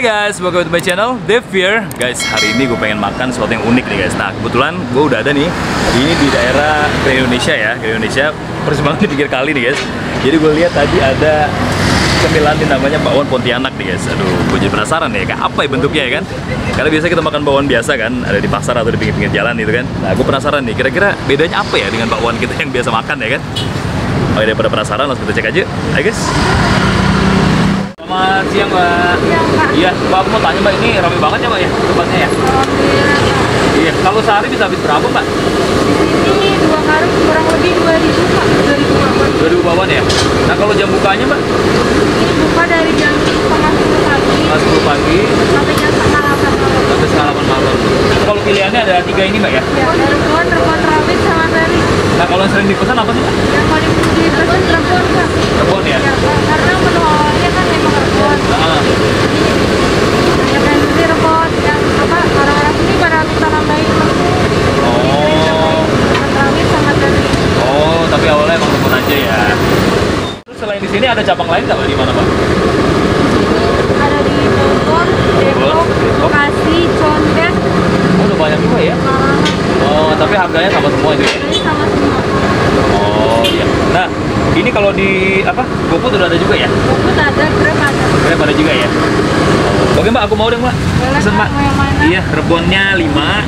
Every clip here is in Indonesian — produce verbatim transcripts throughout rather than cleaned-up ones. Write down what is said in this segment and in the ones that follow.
Hai guys, welcome to my channel, Dev here. Guys, hari ini gue pengen makan sesuatu yang unik nih guys. Nah, kebetulan gue udah ada nih. Ini di daerah Grand Indonesia ya, Grand Indonesia. Persis banget dipikir kali nih guys. Jadi gue lihat tadi ada cemilan namanya Bakwan Pontianak nih guys. Aduh, gue jadi penasaran ya, apa ya bentuknya ya kan? Karena biasa kita makan bakwan biasa kan, ada di pasar atau di pinggir-pinggir jalan gitu kan. Nah, gue penasaran nih, kira-kira bedanya apa ya dengan bakwan kita yang biasa makan ya kan? Oke, daripada penasaran, langsung kita cek aja. Ayo guys. Selamat siang Mbak. Iya, Mbak, aku mau tanya Mbak, ini ramai banget ya Mbak ya tempatnya ya? Iya. Iya. Kalau sehari bisa habis berapa Mbak? Di sini dua karung kurang lebih dua ribu Mbak, dua ribu bakwan. Dua ribu bakwan ya. Nah kalau jam bukanya Mbak? Ini buka dari jam setengah sepuluh pagi. Setengah sepuluh pagi. Sampai jam setengah delapan malam. Sampai setengah delapan malam. Nah, kalau pilihannya ada tiga ini Mbak ya? Iya. Rebon, rebon rawit sama beri. Nah kalau yang sering dipesan apa sih Mbak? Yang paling dipesan rebon Mbak. Rebon ya? Iya. Karena menu awalnya kan memang rebon. Nah. Ada cabang lain nggak di mana Pak? Ada di Bogor, Depok, Bekasi, Condet. Oh, udah banyak juga ya? Uh, oh, tapi harganya sama semua itu ya? Sama semua. Oh iya. Nah, ini kalau di apa? GoFood udah ada juga ya? GoFood ada, Grab ada. Grab ada juga ya? Oke Mbak, aku mau deh Mbak. Pesan Mbak. Iya, rebonnya lima,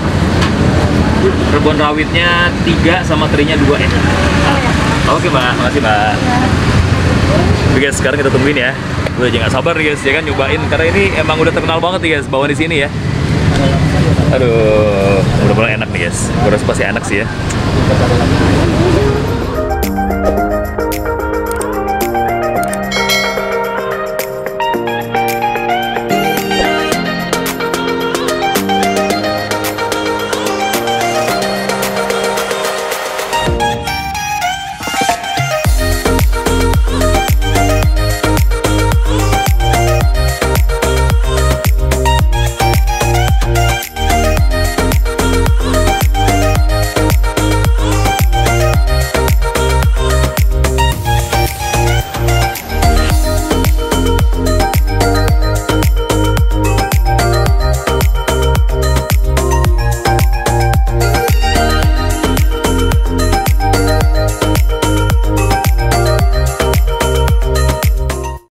rebon rawitnya tiga, sama terinya dua ya? Oh, iya. Oke Mbak, makasih Mbak. Iya. Oke guys, sekarang kita tungguin ya. Gue aja nggak sabar nih guys, ya kan nyobain karena ini emang udah terkenal banget nih guys, bawaan di sini ya. Aduh, udah mulai enak nih guys. Gue rasa pasti enak sih ya.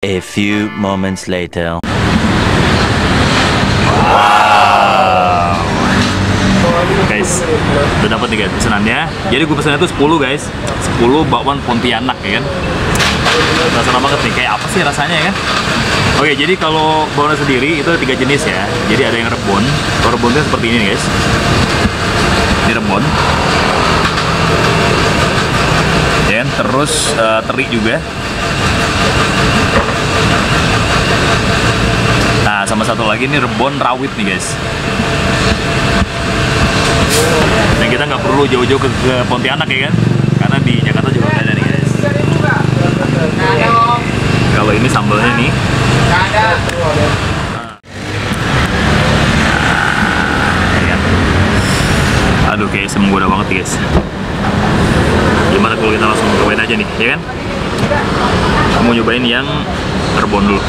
A few moments later. Wow. Guys, udah dapat nih guys pesanannya. Jadi gue pesannya tuh sepuluh guys. sepuluh bakwan Pontianak ya kan. Penasaran banget nih kayak apa sih rasanya ya kan? Oke, jadi kalau bakwan sendiri itu ada tiga jenis ya. Jadi ada yang rebon. Kalau rebonnya seperti ini nih guys. Ini rebon. Dan terus uh, teri juga. Nah, sama satu lagi ini rebon rawit nih guys. Dan kita nggak perlu jauh-jauh ke, ke Pontianak ya kan, karena di Jakarta juga ada nih guys. Kalau ini sambalnya nih. Nah, aduh guys, menggoda banget guys. Gimana kalau kita langsung cobain aja nih, ya kan? Kamu nyobain yang rebon dulu.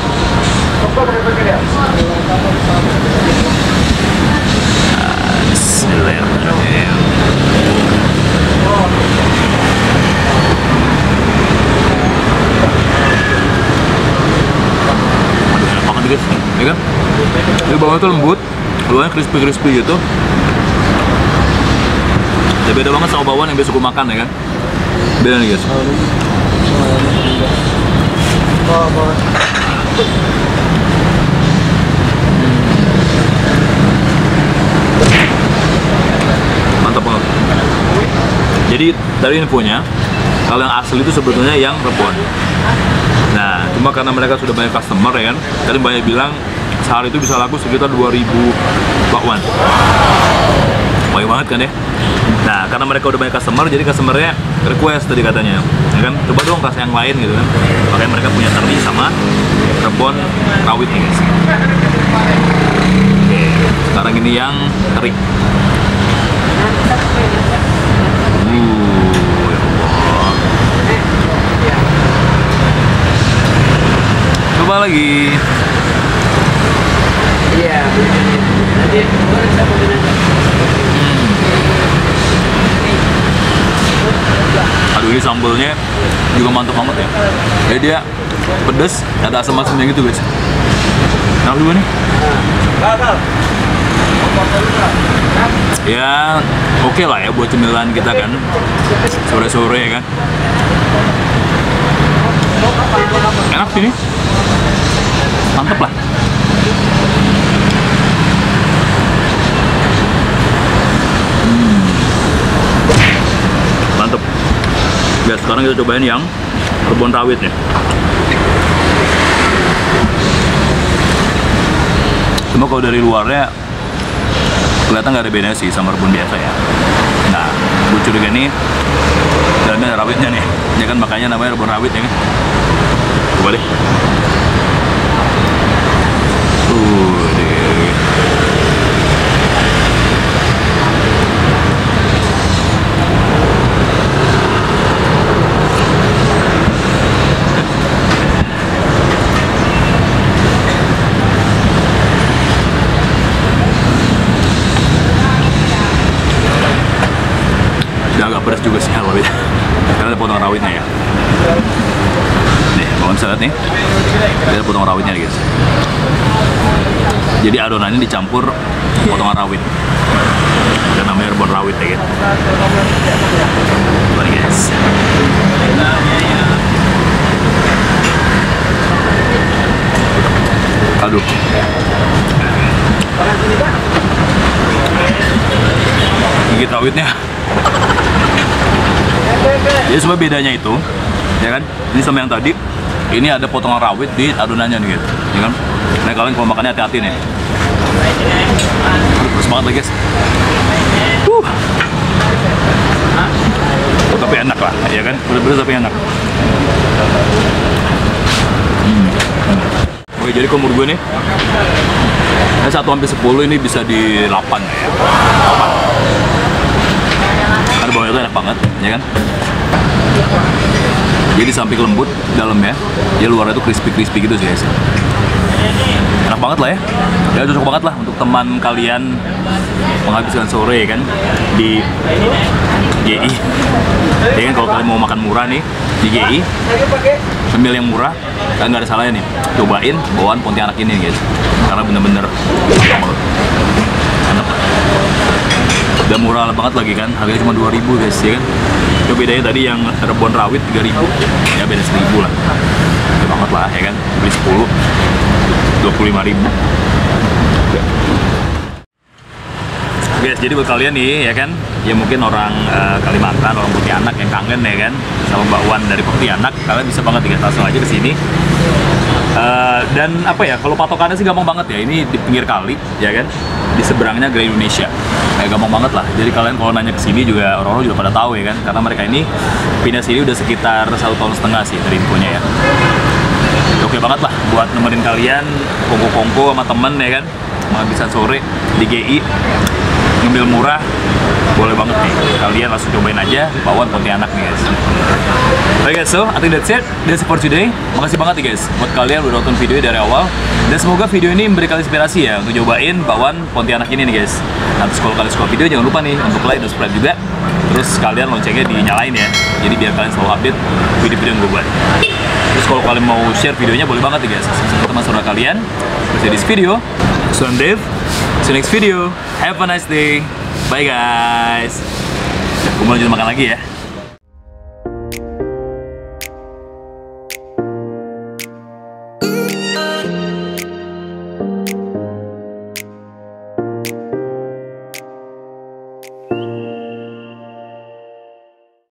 Bismillahirrahmanirrahim. Enak banget guys, ya kan? Di bawahnya tuh lembut, luarnya crispy-crispy gitu. Ya beda banget sama bawang yang biasa gue makan ya kan? Beda nih guys. Mantap banget. Jadi dari infonya, kalau yang asli itu sebetulnya yang rebon. Nah, cuma karena mereka sudah banyak customer ya kan, tadi banyak bilang sehari itu bisa laku sekitar dua ribu bakwan. Banyak banget kan ya. Nah, karena mereka udah banyak customer, jadi customernya request tadi katanya, ya kan? Coba dong kasih yang lain gitu kan. Makanya mereka punya teri sama rebon rawit nih guys. Oke, sekarang ini yang teri. Uh, coba lagi. Iya. Nanti orang saya menggunakan. Aduh, ini sambalnya juga mantap amat ya. Jadi dia pedes, ada asam-asamnya gitu guys. Enak juga nih. Ya, oke okay lah ya buat cemilan kita kan sore-sore ya kan. Enak sih ini, mantep lah. Hmm. Mantep. Ya sekarang kita cobain yang kebun rawitnya. Cuma kalau dari luarnya kelihatan nggak ada bedanya sih sama rebun biasa ya. Nah, gue curiga nih dalamnya ada rawitnya nih. Ya kan makanya namanya rebun rawit ya kan. Coba deh. Uh, deh. Pedas juga sih kalau gitu. Karena ada potongan rawitnya ya. Nih, kalau bisa lihat nih, ada potongan rawitnya guys. Jadi adonannya dicampur potongan rawit. Dan namanya rebon rawit ya gitu. Mari guys. Aduh. Gigit rawitnya. Jadi sebenarnya bedanya itu, ya kan? Ini sama yang tadi, ini ada potongan rawit di adonannya nih, gitu. Ya kan? Nah kalian kalau makannya hati-hati nih. Terus banget lagi guys. Uh. Oh, tapi enak lah, ya kan? Bener-bener tapi enak. Hmm. Oke, jadi kalau menurut gue nih, nah satu sampai sepuluh ini bisa di delapan ya. Karena bawangnya itu enak banget, ya kan? Jadi sampai lembut dalamnya, ya luarnya tuh crispy-crispy gitu sih guys. Enak banget lah ya, ya cocok banget lah untuk teman kalian menghabiskan sore kan di G I. Ya kan kalau kalian mau makan murah nih di G I, sambil yang murah, kan nggak ada salahnya nih, cobain Bakwan Pontianak ini guys, karena bener-bener enak. Dan murah banget lagi kan, harganya cuma dua ribu guys ya kan. Itu bedanya tadi yang rebon rawit tiga ribu, ya beda seribu lah. Gede banget lah ya kan, beli sepuluh, dua puluh lima ribu. Guys, jadi buat kalian nih ya kan, ya mungkin orang uh, Kalimantan, orang Pontianak yang kangen ya kan sama bakwan dari Pontianak, kalian bisa banget tiga langsung aja ke sini. Uh, dan apa ya, kalau patokannya sih gampang banget ya, ini di pinggir kali ya kan, di seberangnya Grand Indonesia, kayak nah, gampang banget lah. Jadi kalian kalau nanya kesini juga orang-orang juga pada tahu ya kan, karena mereka ini pindah sini udah sekitar satu tahun setengah sih dari infonya ya. Oke banget lah buat nemenin kalian kongko-kongko sama temen ya kan, menghabiskan sore di G I, ngambil murah, boleh banget nih. Kalian langsung cobain aja Bakwan Pontianak nih guys. Oke guys, so I think that's it. That's it for today. Makasih banget nih guys buat kalian udah nonton video dari awal. Dan semoga video ini memberi kalian inspirasi ya untuk cobain Bakwan Pontianak ini nih guys. Nanti kalau kalian suka video jangan lupa nih untuk like dan subscribe juga. Terus kalian loncengnya dinyalain ya. Jadi biar kalian selalu update video-video yang gue buat. Terus kalau kalian mau share videonya boleh banget nih guys sama teman-teman kalian. Terus di this video. So I'm Dave. See you next video. Have a nice day. Bye guys. Gue mau lanjut makan lagi ya.